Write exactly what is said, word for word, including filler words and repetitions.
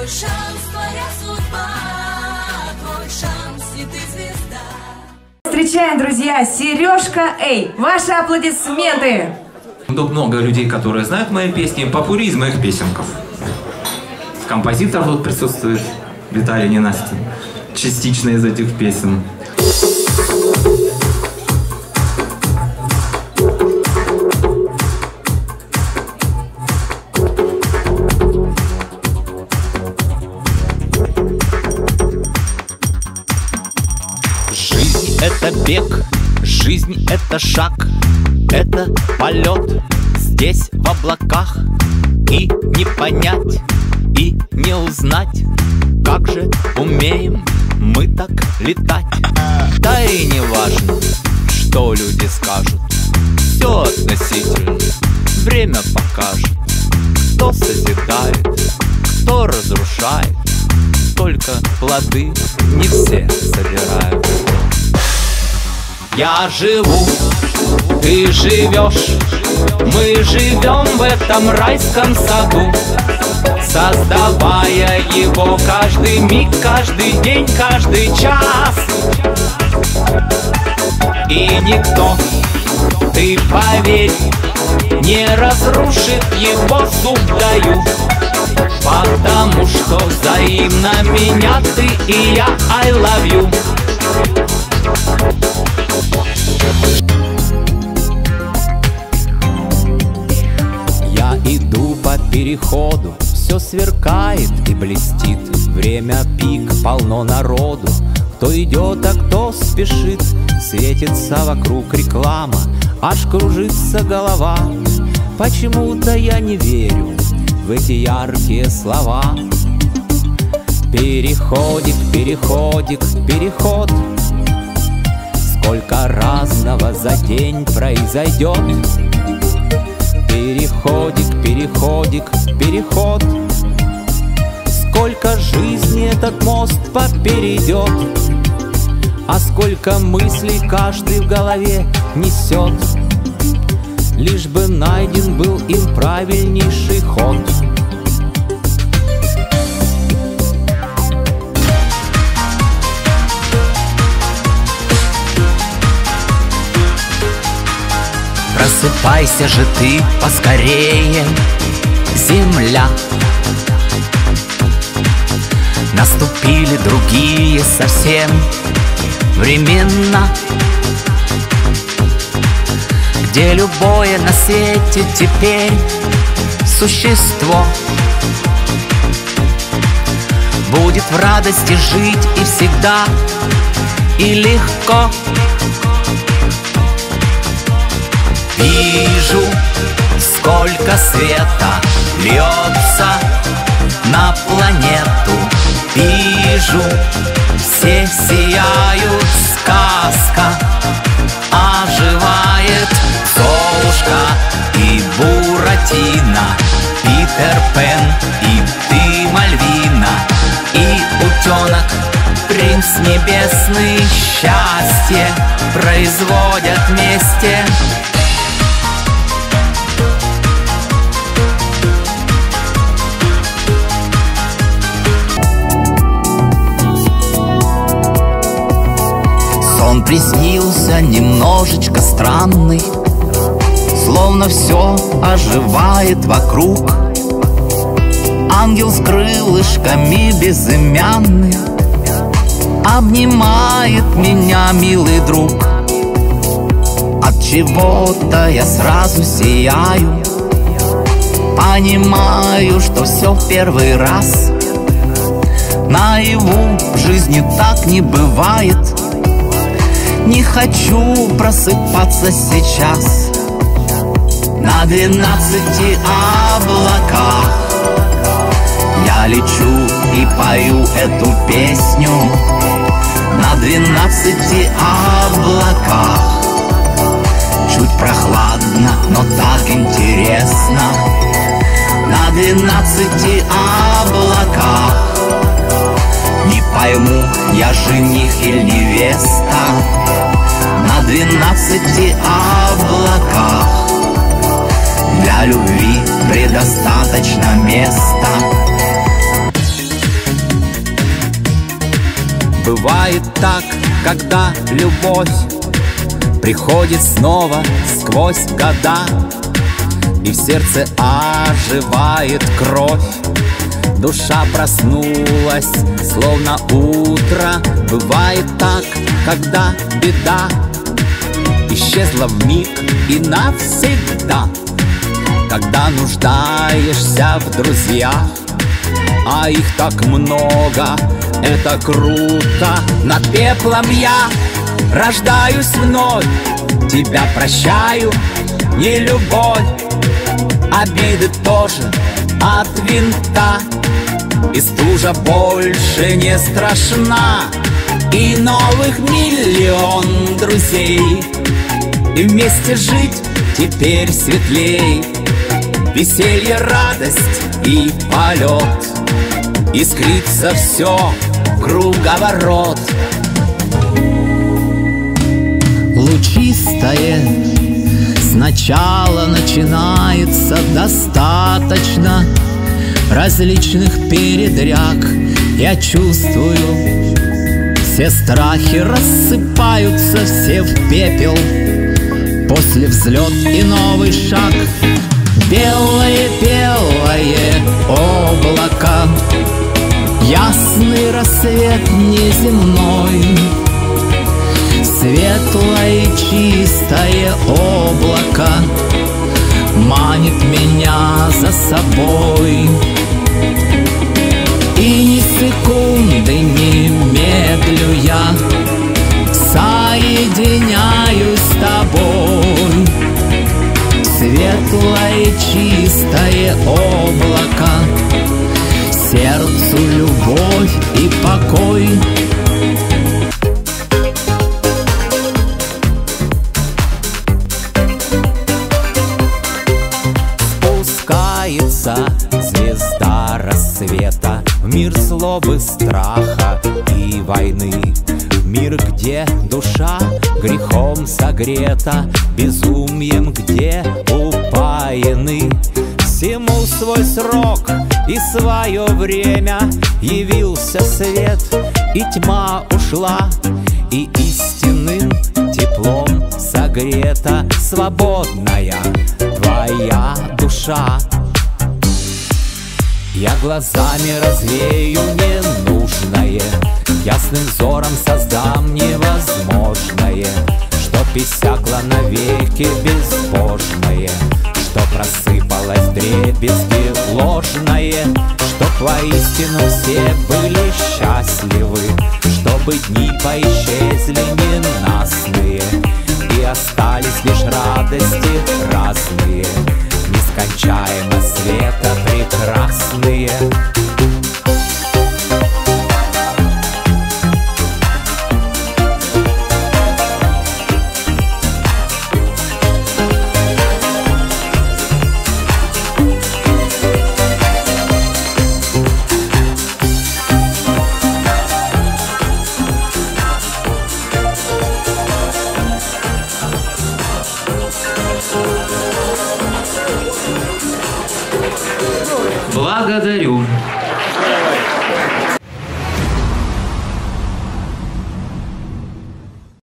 Твой шанс, твоя судьба, твой шанс, и ты звезда. Встречаем, друзья, Сережка Эй. Ваши аплодисменты. Тут много людей, которые знают мои песни, попури из моих песенков. Композитор тут присутствует, Виталий Ненастей, частично из этих песен. Жизнь — это бег, жизнь — это шаг, это полет здесь в облаках. И не понять, и не узнать, как же умеем мы так летать. Да и не важно, что люди скажут, все относительно, время покажет. Кто созидает, кто разрушает, только плоды не все собирают. Я живу, ты живешь, мы живем в этом райском саду, создавая его каждый миг, каждый день, каждый час. И никто, ты поверь, не разрушит его, зуб даю, потому что взаимно меня ты и я, I love you. Я иду по переходу, все сверкает и блестит, время пик, полно народу, кто идет, а кто спешит. Светится вокруг реклама, аж кружится голова. Почему-то я не верю в эти яркие слова. Переходик, переходик, переход, сколько разного за день произойдет. Переходик, переходик, переход, сколько жизни этот мост поперейдет, а сколько мыслей каждый в голове несет, лишь бы найден был им правильнейший ход. Просыпайся же ты поскорее, земля. Наступили другие совсем времена, где любое на свете теперь существо будет в радости жить и всегда, и легко. Вижу, сколько света льется на планету. Вижу, все сияют, сказка оживает. Золушка и Буратино, Питер Пен и ты, Мальвина, и утенок, принц небесный, счастье производят вместе. Он приснился немножечко странный, словно все оживает вокруг. Ангел с крылышками безымянный обнимает меня, милый друг. От чего-то я сразу сияю, понимаю, что все в первый раз. Наяву в жизни так не бывает. Не хочу просыпаться сейчас на двенадцати облаках. Я лечу и пою эту песню на двенадцати облаках. Чуть прохладно, но так интересно на двенадцати облаках. Не пойму, я жених или невеста на двенадцати облаках. Для любви предостаточно места. Бывает так, когда любовь приходит снова сквозь года, и в сердце оживает кровь. Душа проснулась, словно утро. Бывает так, когда беда исчезла вмиг и навсегда. Когда нуждаешься в друзьях, а их так много, это круто. Над пеплом я рождаюсь вновь, тебя прощаю, не любовь. Обиды тоже от винта, и стужа больше не страшна. И новых миллион друзей, и вместе жить теперь светлей. Веселье, радость и полет, искрится все круговорот. Лучистое сначала начинается, достаточно различных передряг. Я чувствую, все страхи рассыпаются, все в пепел, после взлет и новый шаг. Белое-белое облако, ясный рассвет неземной, светлое чистое облако манит меня за собой. И ни секунды не медлю я, соединяюсь с тобой. Светлое чистое облако, сердцу любовь и покой. Спускается звезда рассвета в мир слов и страха и войны, мир, где душа грехом согрета, безумием, где упоены. Всему свой срок и свое время, явился свет, и тьма ушла, и истинным теплом согрета свободная твоя душа. Я глазами развею ненужное, ясным взором создам невозможное, что иссякло навеки безбожное, что просыпалось вдребезги ложное, что воистину все были счастливы, чтобы дни поисчезли ненастные, и остались лишь радости разные, нескончаемо света прекрасные. Благодарю.